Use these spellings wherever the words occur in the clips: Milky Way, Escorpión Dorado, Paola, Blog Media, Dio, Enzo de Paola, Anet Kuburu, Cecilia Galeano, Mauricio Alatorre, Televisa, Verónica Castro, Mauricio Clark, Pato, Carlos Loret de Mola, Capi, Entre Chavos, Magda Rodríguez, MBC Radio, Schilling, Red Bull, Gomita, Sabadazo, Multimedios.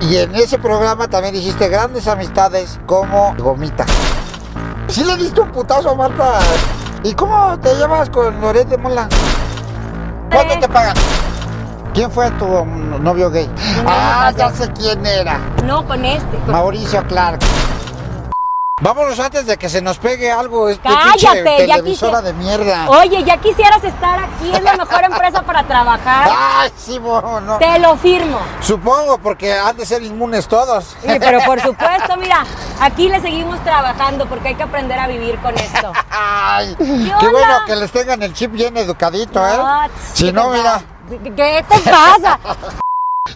Y en ese programa también hiciste grandes amistades como Gomita. ¿Sí le diste un putazo a Martha? ¿Y cómo te llevas con Loret de Mola? ¿Cuánto te pagan? ¿Quién fue tu novio gay? No, ah, ya sé quién era. No, con este. Con... Mauricio Clark. Vámonos antes de que se nos pegue algo. Cállate, ya televisora de mierda. Oye, ya quisieras estar aquí, es la mejor empresa para trabajar. Ay, sí, bueno, no. Te lo firmo. Supongo, porque han de ser inmunes todos. Sí, pero por supuesto, mira, aquí le seguimos trabajando porque hay que aprender a vivir con esto. Ay, qué bueno que les tengan el chip bien educadito, ¿eh? Si no, mira. ¿Qué te pasa?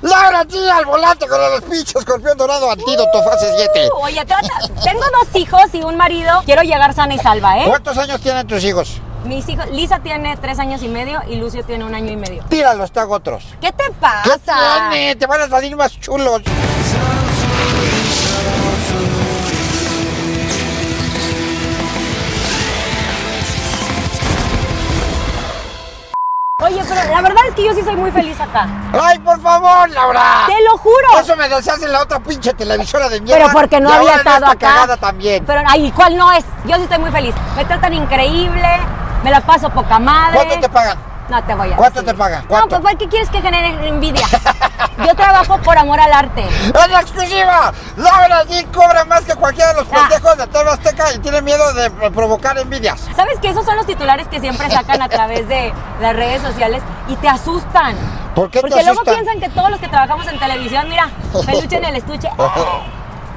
¡Laura G al volante con los pinches escorpión dorado antídoto fase 7! Oye, tengo dos hijos y un marido. Quiero llegar sana y salva, ¿eh? ¿Cuántos años tienen tus hijos? Mis hijos, Lisa tiene 3 años y medio y Lucio tiene 1 año y medio. Tíralos, te hago otros. ¿Qué te pasa? ¿Qué tiene? Te van a salir más chulos. Oye, pero la verdad es que yo sí soy muy feliz acá. ¡Ay, por favor, Laura! ¡Te lo juro! Eso me deshace en la otra pinche televisora de mierda. Pero porque no había estado acá. Cagada también. Pero, ay, ¿cuál no es? Yo sí estoy muy feliz. Me tratan increíble, me la paso poca madre. ¿Cuánto te pagan? No te voy a decir. ¿Cuánto te pagan? ¿Cuánto? No, pues, ¿qué quieres que genere envidia? Yo trabajo por amor al arte. ¡Es la exclusiva! Laura G cobra más que cualquiera de los pendejos de TV Azteca y tiene miedo de provocar envidias. ¿Sabes que esos son los titulares que siempre sacan a través de las redes sociales y te asustan? ¿Por qué te asustan? Porque luego piensan que todos los que trabajamos en televisión, mira, peluche en el estuche.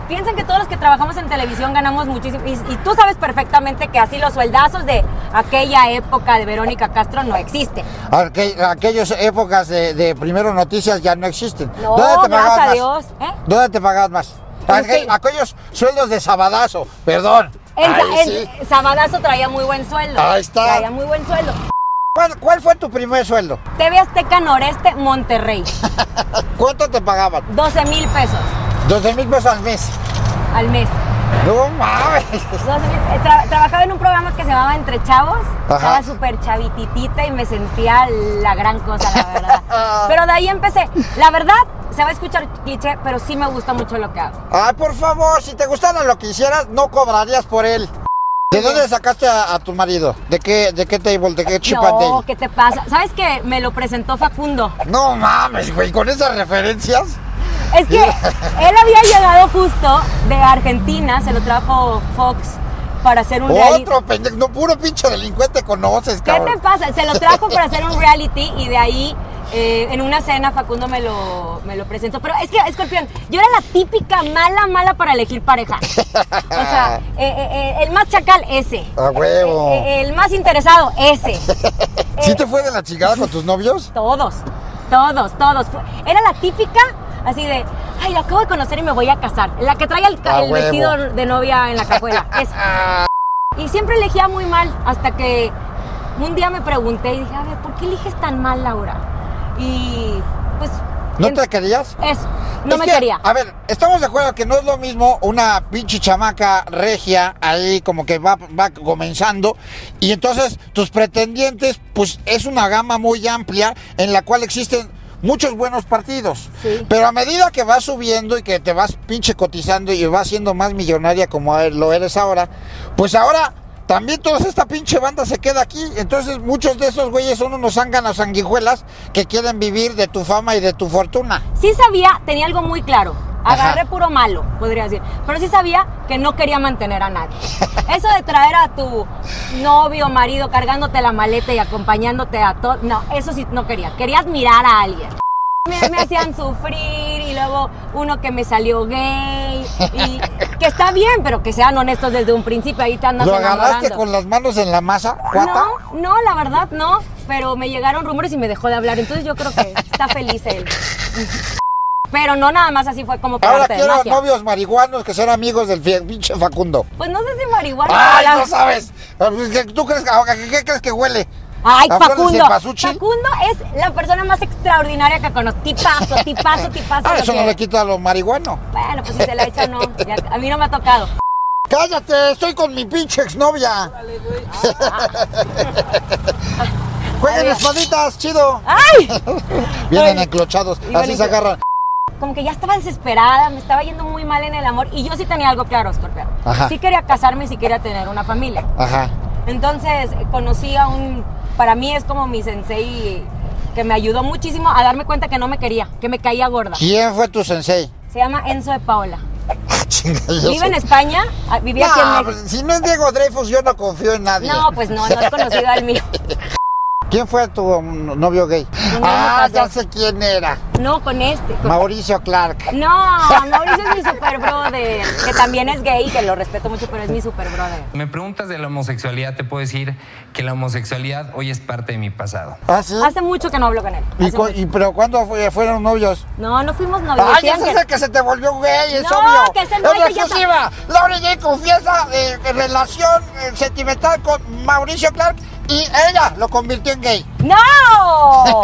Piensan que todos los que trabajamos en televisión ganamos muchísimo. Y tú sabes perfectamente que así los sueldazos de aquella época de Verónica Castro no existen. Aquellas épocas de Primero Noticias ya no existen. No, ¿dónde te pagabas más? Dios, ¿eh? ¿Dónde te pagabas más? Aquellos sueldos de Sabadazo, perdón. Sabadazo traía muy buen sueldo. Ahí está. Traía muy buen sueldo. ¿Cuál fue tu primer sueldo? TV Azteca Noreste, Monterrey. ¿Cuánto te pagaban? 12,000 pesos. 12 mil pesos al mes. Al mes. No mames. Trabajaba en un programa que se llamaba Entre Chavos. Ajá. Estaba súper chavititita y me sentía la gran cosa, la verdad. Pero de ahí empecé. La verdad, se va a escuchar cliché, pero sí me gusta mucho lo que hago. Ay, por favor, si te gustara lo que hicieras, no cobrarías por él. ¿De dónde sacaste a tu marido? ¿De qué table? ¿De qué chip and dale? No, ¿qué te pasa? ¿Sabes qué? Me lo presentó Facundo. No mames, güey, con esas referencias. Es que él había llegado justo de Argentina, se lo trajo Fox para hacer un reality. Otro pendejo, no, puro pinche delincuente conoces, cabrón. ¿Qué te pasa? Se lo trajo para hacer un reality y de ahí, en una cena, Facundo me lo presentó. Pero es que, Escorpión, yo era la típica mala para elegir pareja. O sea, el más chacal, ese. A huevo. El más interesado, ese. ¿Sí te fue de la chingada con tus novios? Todos. Era la típica... Así de, ay, la acabo de conocer y me voy a casar. La que trae el vestido de novia en la cajuela. Esa. Y siempre elegía muy mal, hasta que un día me pregunté y dije, a ver, ¿por qué eliges tan mal, Laura? Y pues... ¿No te querías? Eso, no me quería. A ver, estamos de acuerdo que no es lo mismo una pinche chamaca regia ahí como que va comenzando y entonces tus pretendientes, pues es una gama muy amplia en la cual existen... muchos buenos partidos, sí. Pero a medida que vas subiendo y que te vas pinche cotizando y vas siendo más millonaria como lo eres ahora, pues ahora también toda esta pinche banda se queda aquí. Entonces muchos de esos güeyes son unos zánganos sanguijuelas que quieren vivir de tu fama y de tu fortuna. Sí sabía, tenía algo muy claro, agarré puro malo, podría decir, pero sí sabía que no quería mantener a nadie. Eso de traer a tu novio, marido, cargándote la maleta y acompañándote a todo, no, eso sí no quería. Quería admirar a alguien. Me hacían sufrir y luego uno que me salió gay y que está bien, pero que sean honestos desde un principio. Ahí te andas enamorando. ¿Lo agarraste con las manos en la masa, guapa? No, la verdad no, pero me llegaron rumores y me dejó de hablar, entonces yo creo que está feliz él. Pero no nada más así fue como por arte de magia. Ahora quiero novios marihuanos que son amigos del pinche Facundo. Pues no sé si marihuana. ¡Ay, no sabes! ¿Tú crees qué crees que huele? ¡Ay, Facundo! Facundo es la persona más extraordinaria que conozco. Tipazo. Ah, eso no le quita a los marihuanos. Bueno, pues si se la echa, no. Ya, a mí no me ha tocado. ¡Cállate! ¡Estoy con mi pinche exnovia! Dale, güey. ¡Jueguen espaditas, chido! ¡Ay! Vienen enclochados, así se agarran. como que ya estaba desesperada, me estaba yendo muy mal en el amor. Y yo sí tenía algo claro, Escorpión. Sí quería casarme y sí quería tener una familia. Ajá. Entonces conocí a un... Para mí es como mi sensei que me ayudó muchísimo a darme cuenta que no me quería, que me caía gorda. ¿Quién fue tu sensei? Se llama Enzo de Paola. Vive en España, vivía aquí en México. Si no es Diego Dreyfus, yo no confío en nadie. No, pues no, no es conocido al mío. ¿Quién fue tu novio gay? Ya sé quién era. No, con este. Con Mauricio Clark. No, Mauricio es mi super brother, que también es gay, que lo respeto mucho, pero es mi super brother. Me preguntas de la homosexualidad, te puedo decir que la homosexualidad hoy es parte de mi pasado. ¿Ah, sí? Hace mucho que no hablo con él. ¿Pero cuándo fueron novios? No, no fuimos novios. Ay, ese es el que se te volvió gay, es obvio. No, que es el novio. Es exclusiva. LAURA G confiesa relación sentimental con Mauricio Clark. Y ella lo convirtió en gay. ¡No!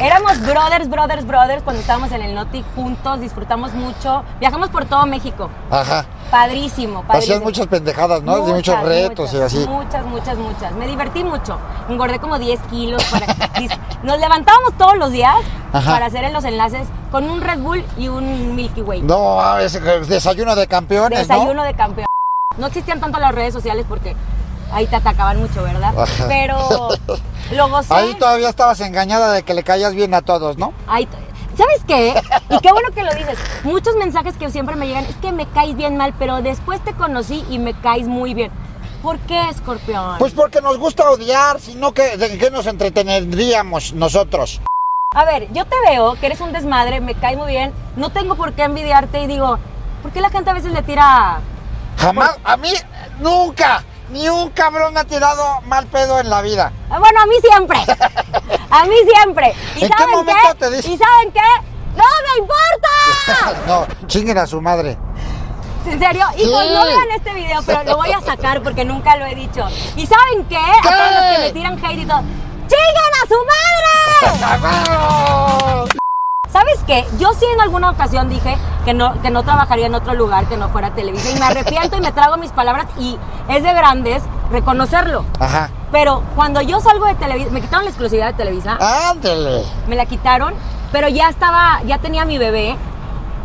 Éramos brothers cuando estábamos en el Noti juntos, disfrutamos mucho. Viajamos por todo México. Ajá. Padrísimo, padrísimo. Hacían muchas pendejadas, ¿no? Muchas, muchos retos y así. Muchas. Me divertí mucho. Engordé como 10 kilos. Nos levantábamos todos los días para hacer los enlaces con un Red Bull y un Milky Way. No, es desayuno de campeones, Desayuno de campeones. No existían tanto las redes sociales porque... Ahí te atacaban mucho, ¿verdad? Pero lo gocé. Ahí todavía estabas engañada de que le caías bien a todos, ¿no? Ahí, ¿sabes qué? Y qué bueno que lo dices. Muchos mensajes que siempre me llegan, es que me caes bien mal, pero después te conocí y me caes muy bien. ¿Por qué, Escorpión? Pues porque nos gusta odiar, sino que ¿de qué nos entretendríamos nosotros? A ver, yo te veo que eres un desmadre, me caes muy bien, no tengo por qué envidiarte y digo, ¿por qué la gente a veces le tira? Jamás, a mí, nunca. Ni un cabrón ha tirado mal pedo en la vida. Bueno, a mí siempre. A mí siempre. ¿Y saben qué? ¿Y saben qué? ¡No me importa! No, chinguen a su madre. ¿En serio? Sí. Hijos, no vean este video, pero lo voy a sacar porque nunca lo he dicho. ¿Y saben qué? ¿Qué? A todos los que me tiran hate y todo. ¡Chinguen a su madre! ¿Sabes qué? Yo sí en alguna ocasión dije que no trabajaría en otro lugar que no fuera Televisa y me arrepiento y me trago mis palabras y es de grandes reconocerlo. Ajá. Pero cuando yo salgo de Televisa, me quitaron la exclusividad de Televisa. ¡Ándale! Me la quitaron, pero ya tenía mi bebé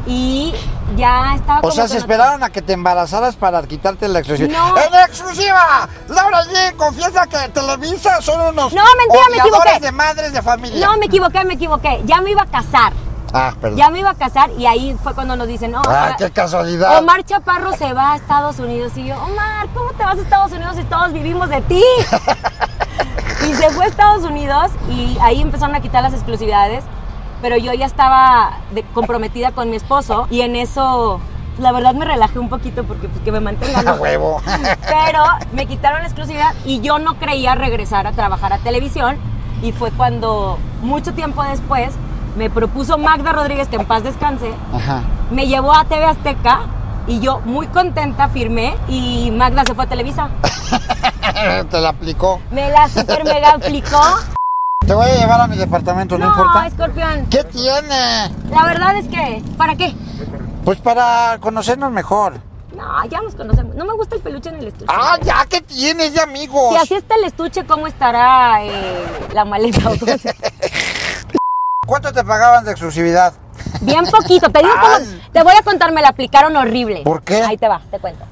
y ya estaba como... O sea, se esperaron a que te embarazaras para quitarte la exclusividad. ¡No! ¡En exclusiva! LAURA G confiesa que Televisa son unos... No, mentira, me equivoqué. De madres de familia. No, me equivoqué. Ya me iba a casar. Ah, perdón. Ya me iba a casar y ahí fue cuando nos dicen... No, ah, qué casualidad. Omar Chaparro se va a Estados Unidos. Y yo, Omar, ¿cómo te vas a Estados Unidos si todos vivimos de ti? Y se fue a Estados Unidos y ahí empezaron a quitar las exclusividades. Pero yo ya estaba comprometida con mi esposo y en eso, la verdad, me relajé un poquito porque pues, que me mantengan. ¡A huevo! Pero me quitaron la exclusividad y yo no creía regresar a trabajar a televisión y fue cuando, mucho tiempo después, me propuso Magda Rodríguez, que en paz descanse. Ajá. Me llevó a TV Azteca y yo, muy contenta, firmé y Magda se fue a Televisa. ¿Te la aplicó? Me la super mega aplicó. Te voy a llevar a mi departamento, no importa. No, Escorpión. ¿Qué tiene? La verdad es que, ¿para qué? Pues para conocernos mejor. No, ya nos conocemos. No me gusta el peluche en el estuche. Ah, ya, ¿qué tienes de amigos? Si así está el estuche, ¿cómo estará la maleta? ¿Cuánto te pagaban de exclusividad? Bien poquito. Te digo cómo, te voy a contar, me la aplicaron horrible. ¿Por qué? Ahí te va, te cuento.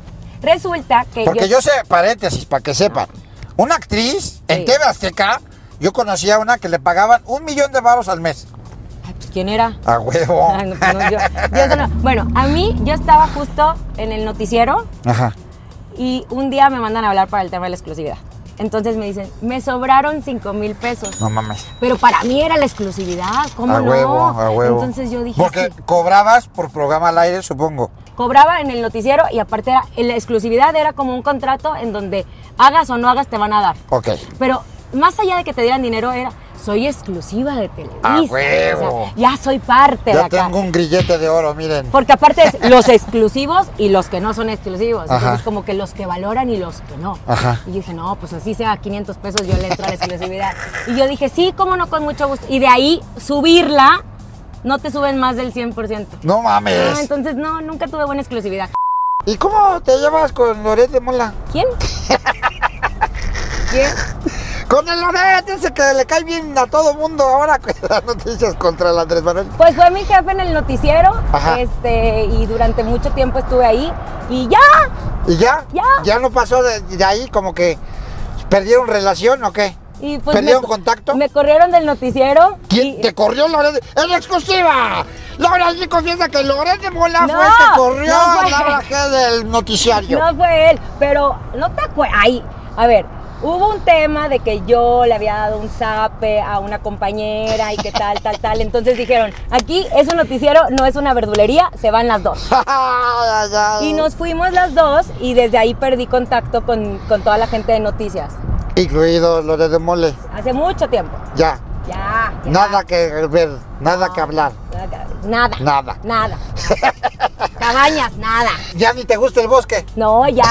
Resulta que porque yo sé, paréntesis, para que sepan. Una actriz en TV Azteca... Yo conocía a una que le pagaban 1 millón de varos al mes. Ay, pues, ¿quién era? A huevo. Ay, no, yo no. Bueno, a mí, yo estaba justo en el noticiero. Ajá. Y un día me mandan a hablar para el tema de la exclusividad. Entonces me dicen, me sobraron 5,000 pesos. No mames. Pero para mí era la exclusividad, ¿cómo no? A huevo, a huevo. Entonces yo dije... Porque sí, cobrabas por programa al aire, supongo. Cobraba en el noticiero y aparte la exclusividad era como un contrato en donde hagas o no hagas te van a dar. Ok. Pero... Más allá de que te dieran dinero, era, soy exclusiva de Televisa. ¡A huevo! O sea, ya soy parte de acá. Ya tengo un grillete de oro, miren. Porque aparte es los exclusivos y los que no son exclusivos. Ajá. Entonces, como que los que valoran y los que no. Ajá. Y yo dije, no, pues así sea, 500 pesos yo le entro a la exclusividad. Y yo dije, sí, cómo no, con mucho gusto. Y de ahí, subirla, no te suben más del 100%. ¡No mames! No, entonces, no, nunca tuve buena exclusividad. ¿Y cómo te llevas con Loret de Mola? ¿Quién? ¿Quién? Con el Loret, dice que le cae bien a todo mundo ahora con las noticias contra el Andrés Manuel. Pues fue mi jefe en el noticiero, y durante mucho tiempo estuve ahí y ya. ¿Y ya? Ya. ¿Ya no pasó de ahí como que perdieron relación o qué? Y pues ¿perdieron contacto? Me corrieron del noticiero. ¿Quién te corrió, Loret? ¡Es la exclusiva! Laura G confiesa que Loret de Mola fue el que corrió a Laura G del noticiario. No fue él, pero no te acuerdas. Ay, a ver, hubo un tema de que yo le había dado un zape a una compañera y que tal, tal, tal. Entonces dijeron, aquí es un noticiero, no es una verdulería, se van las dos. Y nos fuimos las dos y desde ahí perdí contacto con toda la gente de noticias. Incluido Loret de Mola. Hace mucho tiempo. Ya. Ya, ya. Nada que ver, nada que hablar. Nada. Nada. Nada. Cabañas, nada. ¿Ya ni te gusta el bosque? No, ya,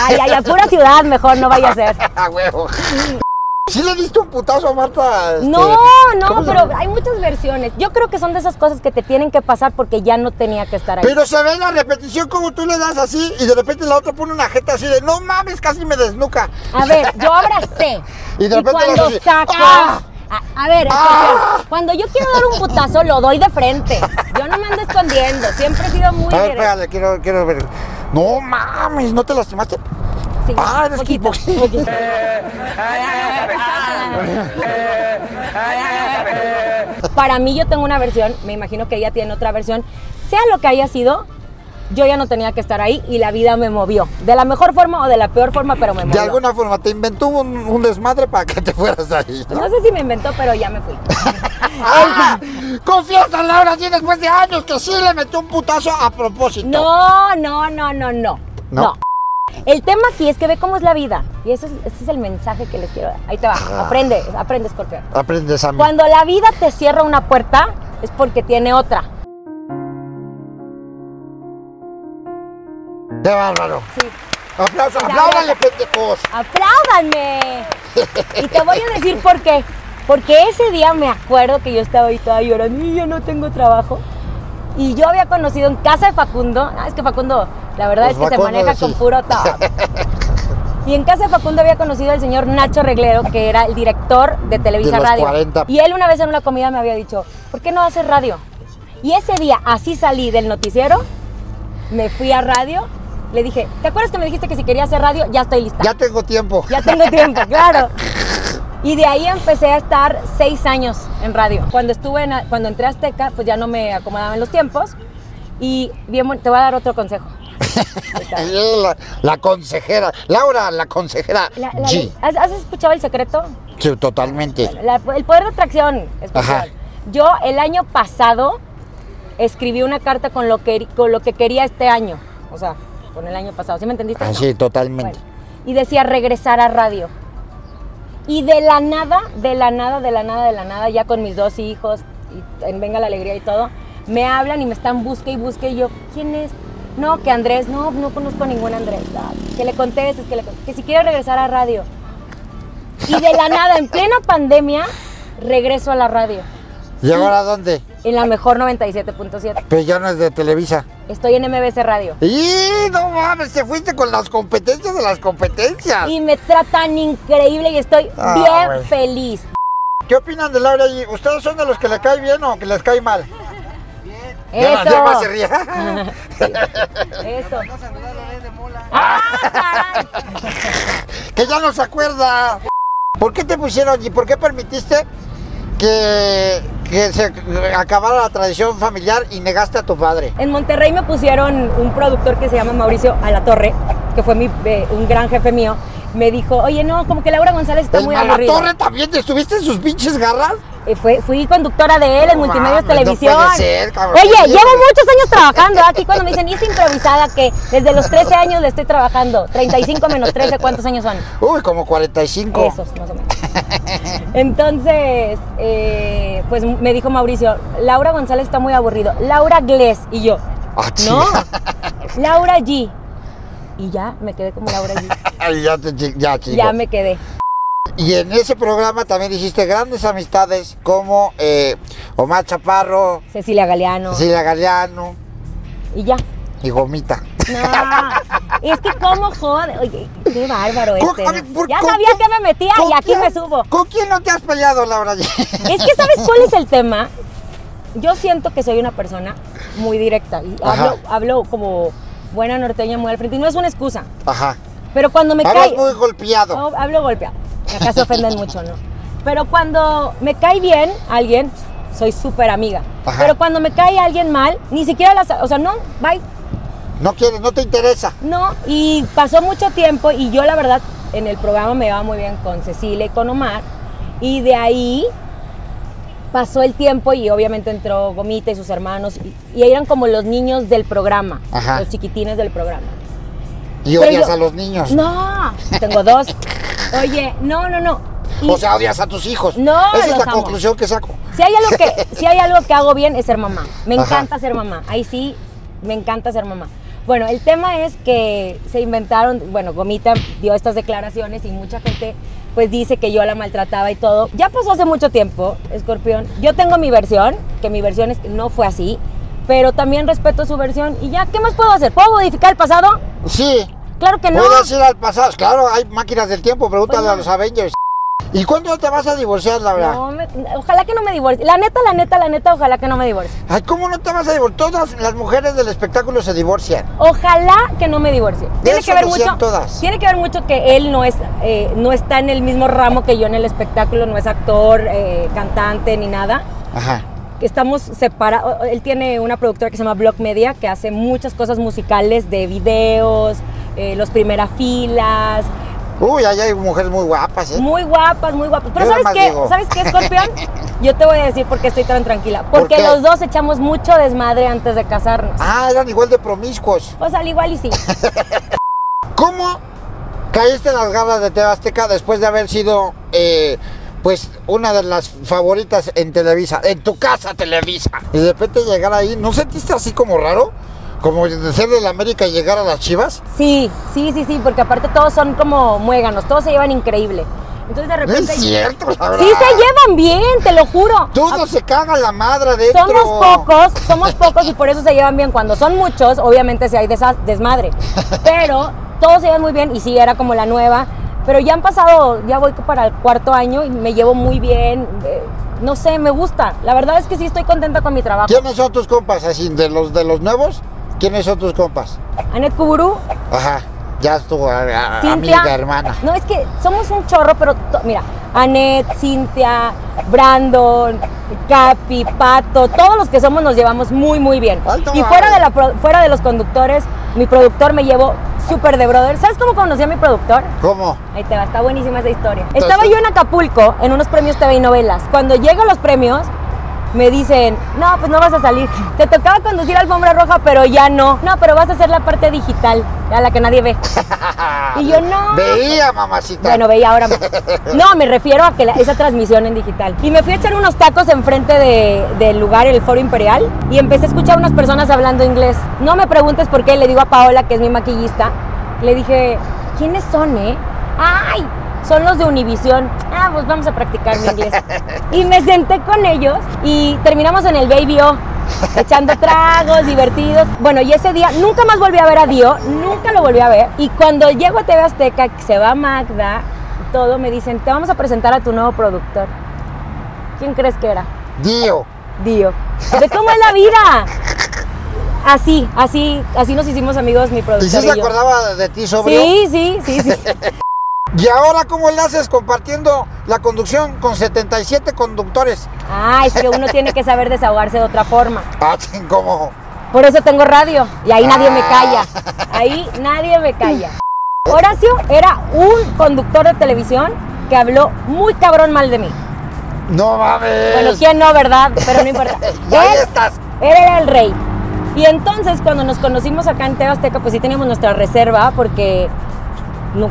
pura ciudad, mejor no vaya a ser. A huevo. ¿Sí le diste un putazo a Martha? No, pero hay muchas versiones. Yo creo que son de esas cosas que te tienen que pasar porque ya no tenía que estar ahí. Pero se ve la repetición como tú le das así y de repente la otra pone una jeta así de no mames, casi me desnuca. A ver, yo abracé. Y de repente cuando saco... ¡Ah! A ver, cuando yo quiero dar un putazo, lo doy de frente. Yo no me ando escondiendo. Siempre he sido muy... A ver, pégale, quiero ver. No mames, ¿no te lastimaste? Sí, eres poquito. Para mí yo tengo una versión, me imagino que ella tiene otra versión. Sea lo que haya sido, yo ya no tenía que estar ahí y la vida me movió. De la mejor forma o de la peor forma, pero me movió. De alguna forma, te inventó un desmadre para que te fueras ahí, ¿no? No sé si me inventó, pero ya me fui. Confiesa, Laura, sí, después de años que sí le metió un putazo a propósito. No. El tema aquí es que ve cómo es la vida. Y ese es el mensaje que les quiero dar. Ahí te va. Aprende, Escorpión. Aprendes a mí. Cuando la vida te cierra una puerta, es porque tiene otra. ¡Qué bárbaro! Sí. ¡Aplausos! ¡Apláudale, pendejos! ¡Apláudanme! Y te voy a decir por qué. Porque ese día me acuerdo que yo estaba ahí toda llorando y yo no tengo trabajo. Y yo había conocido en casa de Facundo. Es que Facundo, la verdad pues es que Facundo se maneja con puro top. Y en casa de Facundo había conocido al señor Nacho Reglero, que era el director de Televisa Radio. 40. Y él una vez en una comida me había dicho, ¿por qué no haces radio? Y ese día así salí del noticiero, me fui a radio. Le dije, ¿te acuerdas que me dijiste que si quería hacer radio? Ya estoy lista. Ya tengo tiempo. Ya tengo tiempo, claro. Y de ahí empecé a estar 6 años en radio. Cuando entré a Azteca, pues ya no me acomodaban los tiempos. Y bien, te voy a dar otro consejo. La consejera. Laura, la consejera. Sí. ¿Has escuchado El Secreto? Sí, totalmente. El poder de atracción. Ajá. Yo el año pasado escribí una carta con lo que quería este año. O sea... con el año pasado, ¿sí me entendiste? Ah, sí, totalmente. Bueno, y decía regresar a radio. Y de la nada, ya con mis 2 hijos, y en Venga la Alegría y todo, me hablan y me están busque, y yo, ¿quién es? No, que Andrés, no conozco a ningún Andrés. Que le contestes, que si quiero regresar a radio. Y de la nada, en plena pandemia, regreso a la radio. ¿Y ahora dónde? En la mejor 97.7. Pero ya no es de Televisa. Estoy en MBC Radio. ¡Y no mames! Te fuiste con las competencias de las competencias. Y me tratan increíble y estoy bien feliz. ¿Qué opinan de Laura G? ¿Ustedes son de los que le cae bien o que les cae mal? Bien. Eso. Ya más se ríe. Eso. Que ya no se acuerda. ¿Por qué te pusieron y por qué permitiste que se acabara la tradición familiar y negaste a tu padre? En Monterrey me pusieron un productor que se llama Mauricio Alatorre, que fue un gran jefe mío. Me dijo, oye, no, como que Laura González está muy aburrida. ¿Alatorre también te estuviste en sus pinches garras? Fui conductora de él en Multimedios Televisión. No puede ser, cabrón. Oye, llevo muchos años trabajando aquí. Cuando me dicen, ¿y esta improvisada que desde los 13 años le estoy trabajando? 35 menos 13, ¿cuántos años son? Uy, como 45. Esos, más o menos. Entonces, pues me dijo Mauricio, Laura González está muy aburrido. Laura Glés. Y yo, no, Laura G. Y ya me quedé como Laura G. Ya me quedé. Y en ese programa también hiciste grandes amistades como Omar Chaparro, Cecilia Galeano. Y ya. Y Gomita. No, Es que cómo jode. Oye, qué bárbaro este. Ya sabía que me metía y aquí me subo. ¿Con quién no te has peleado, Laura? Es que ¿sabes cuál es el tema? Yo siento que soy una persona muy directa. Y hablo como buena norteña, muy al frente. Y no es una excusa. Ajá. Pero cuando me cae... Hablas muy golpeado. No, hablo golpeado. Acá se ofenden mucho, ¿no? Pero cuando me cae bien alguien, soy súper amiga. Ajá. Pero cuando me cae alguien mal, ni siquiera las... O sea, no, bye. No quieres, no te interesa. No, y pasó mucho tiempo y yo, la verdad, en el programa me iba muy bien con Cecilia y con Omar. Y de ahí pasó el tiempo y obviamente entró Gomita y sus hermanos. Y eran como los niños del programa, ajá, los chiquitines del programa. ¿Y odias a los niños? No, tengo dos. Oye, no. Y, o sea, odias a tus hijos. No, esa es la conclusión que saco. Si hay algo que hago bien es ser mamá. Me encanta ser mamá. Ahí sí, me encanta ser mamá. Bueno, el tema es que se inventaron, bueno, Gomita dio estas declaraciones y mucha gente pues dice que yo la maltrataba y todo. Ya pasó hace mucho tiempo, Escorpión. Yo tengo mi versión, que mi versión es que no fue así, pero también respeto su versión y ya, ¿qué más puedo hacer? ¿Puedo modificar el pasado? Sí. Claro que no. Puedes ir al pasado, claro, hay máquinas del tiempo, pregúntale a los Avengers. ¿Y cuándo te vas a divorciar, Laura? No, ojalá que no me divorcie. La neta, ojalá que no me divorcie. Ay, ¿cómo no te vas a divorciar? Todas las mujeres del espectáculo se divorcian. Ojalá que no me divorcie. Tiene que ver mucho. Todas. Tiene que ver mucho que él no es, no está en el mismo ramo que yo en el espectáculo, no es actor, cantante ni nada. Ajá. Estamos separados. Él tiene una productora que se llama Blog Media que hace muchas cosas musicales, de videos, los primeras filas. Uy, allá hay mujeres muy guapas, ¿eh? Muy guapas. Pero ¿sabes qué, Escorpión? Yo te voy a decir por qué estoy tan tranquila. Porque los dos echamos mucho desmadre antes de casarnos. Ah, eran igual de promiscuos. Pues al igual y sí. ¿Cómo caíste en las garras de TV Azteca después de haber sido, pues, una de las favoritas en Televisa? En tu casa, Televisa. Y de repente llegar ahí, ¿no sentiste así como raro? ¿Como de ser de la América y llegar a las Chivas? Sí, porque aparte todos son como muéganos, todos se llevan increíble. Entonces de repente... No es cierto, la verdad. Sí se llevan bien, te lo juro. Todo se caga la madre adentro. Somos pocos y por eso se llevan bien. Cuando son muchos, obviamente sí hay desmadre. Pero todos se llevan muy bien y sí, era como la nueva. Pero ya han pasado, ya voy para el cuarto año y me llevo muy bien... No sé, me gusta. La verdad es que sí estoy contenta con mi trabajo. ¿Quiénes son tus compas así, de los nuevos? ¿Quiénes son tus compas? Anet Kuburu. Ajá, ya estuvo amiga, hermana. No, es que somos un chorro, pero mira, Anet, Cintia, Brandon, Capi, Pato, todos los que somos nos llevamos muy, muy bien. Y fuera de los conductores, mi productor me llevó súper de brother. ¿Sabes cómo conocí a mi productor? ¿Cómo? Ahí te va, está buenísima esa historia. Estaba yo en Acapulco, en unos premios TV y novelas. Cuando llegan los premios... Me dicen, no, pues no vas a salir. Te tocaba conducir alfombra roja, pero ya no. No, pero vas a hacer la parte digital, a la que nadie ve. Y yo, no. Veía, mamacita. Bueno, veía ahora. No, me refiero a que esa transmisión en digital. Y me fui a echar unos tacos enfrente del lugar, el Foro Imperial, y empecé a escuchar a unas personas hablando inglés. No me preguntes por qué, le digo a Paola, que es mi maquillista, le dije, ¿quiénes son, ¡Ay! Son los de Univisión. Ah, pues vamos a practicar mi inglés. Y me senté con ellos y terminamos en el Baby O, echando tragos, divertidos. Bueno, y ese día nunca más volví a ver a Dio, nunca lo volví a ver. Y cuando llego a TV Azteca, que se va Magda, todo, me dicen, te vamos a presentar a tu nuevo productor. ¿Quién crees que era? Dio. ¿De cómo es la vida? Así nos hicimos amigos, mi productor. ¿Y sí se acordaba de ti, sobrio? Sí. ¿Y ahora cómo le haces compartiendo la conducción con 77 conductores? Ah, es que uno tiene que saber desahogarse de otra forma. Ah, ¿cómo? Por eso tengo radio y ahí nadie me calla. Ahí nadie me calla. Horacio era un conductor de televisión que habló muy cabrón mal de mí. No mames. Bueno, ¿quién no, verdad? Pero no importa. Ahí estás. Él era el rey. Y entonces cuando nos conocimos acá en TV Azteca, pues sí teníamos nuestra reserva porque...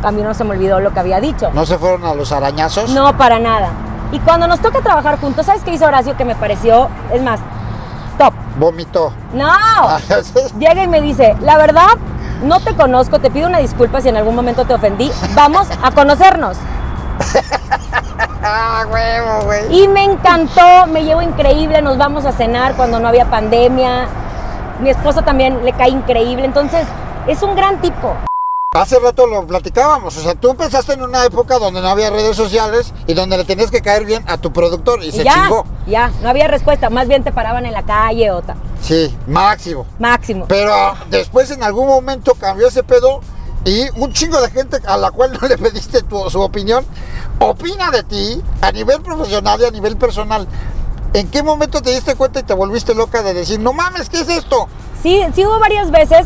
A mí no se me olvidó lo que había dicho. ¿No se fueron a los arañazos? No, para nada. Y cuando nos toca trabajar juntos, ¿sabes qué hizo Horacio? Que me pareció, es más, top. ¿Vomitó? No. Llega y me dice, la verdad, no te conozco, te pido una disculpa si en algún momento te ofendí. Vamos a conocernos. Ah, huevo, güey. Y me encantó, me llevo increíble, nos vamos a cenar cuando no había pandemia. Mi esposo también le cae increíble, entonces es un gran tipo. Hace rato lo platicábamos, o sea, tú empezaste en una época donde no había redes sociales y donde le tenías que caer bien a tu productor y se chingó. Ya, no había respuesta, más bien te paraban en la calle o tal. Sí, máximo. Máximo. Pero después en algún momento cambió ese pedo y un chingo de gente a la cual no le pediste su opinión, opina de ti a nivel profesional y a nivel personal. ¿En qué momento te diste cuenta y te volviste loca de decir, no mames, ¿qué es esto? Sí, sí hubo varias veces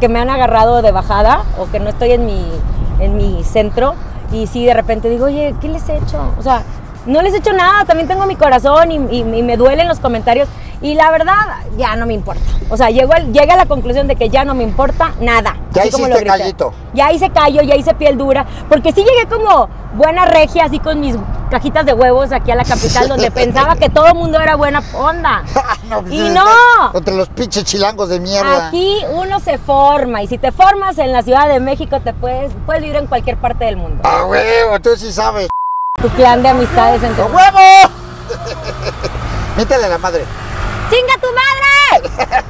que me han agarrado de bajada o que no estoy en mi centro y sí de repente digo, oye, ¿qué les he hecho? O sea, no les he hecho nada, también tengo mi corazón y me duelen los comentarios y la verdad, ya no me importa. O sea, llegué a la conclusión de que ya no me importa nada. Ya hice callito. Ya hice callo, ya hice piel dura, porque sí llegué como buena regia, así con mis cajitas de huevos aquí a la capital, donde pensaba que todo el mundo era buena onda. No, pues y no. Contra los pinches chilangos de mierda. Aquí uno se forma, y si te formas en la Ciudad de México, te puedes vivir en cualquier parte del mundo. ¡Ah, huevo! Tú sí sabes. Tu clan de amistades en tu... ¡Huevo! Métale la madre. ¡Chinga tu madre!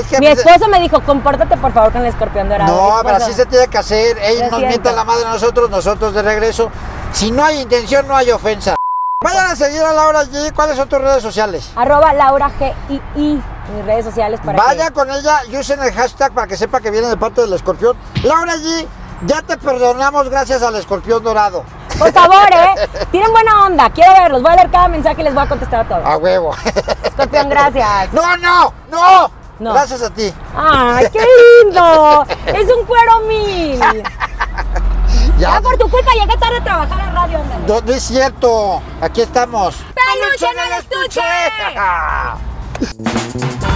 Es que mi esposo me dijo, compórtate por favor con el Escorpión Dorado. No, pero así se tiene que hacer. Ellos nos mientan la madre a nosotros, nosotros de regreso. Si no hay intención, no hay ofensa. Vayan a seguir a Laura G. ¿Cuáles son tus redes sociales? @LauraGII. Mis redes sociales para Vaya con ella y usen el hashtag para que sepa que viene de parte del Escorpión. Laura G, ya te perdonamos gracias al Escorpión Dorado. Por favor, tienen buena onda, quiero verlos, voy a leer cada mensaje y les voy a contestar a todos. A huevo. Escorpión, gracias. No, no, no. No. Gracias a ti. ¡Ay, qué lindo! ¡Es un cuero mil! Ya por tu culpa llegué tarde a trabajar en radio. No, no es cierto. Aquí estamos. ¡Peluche en el estuche!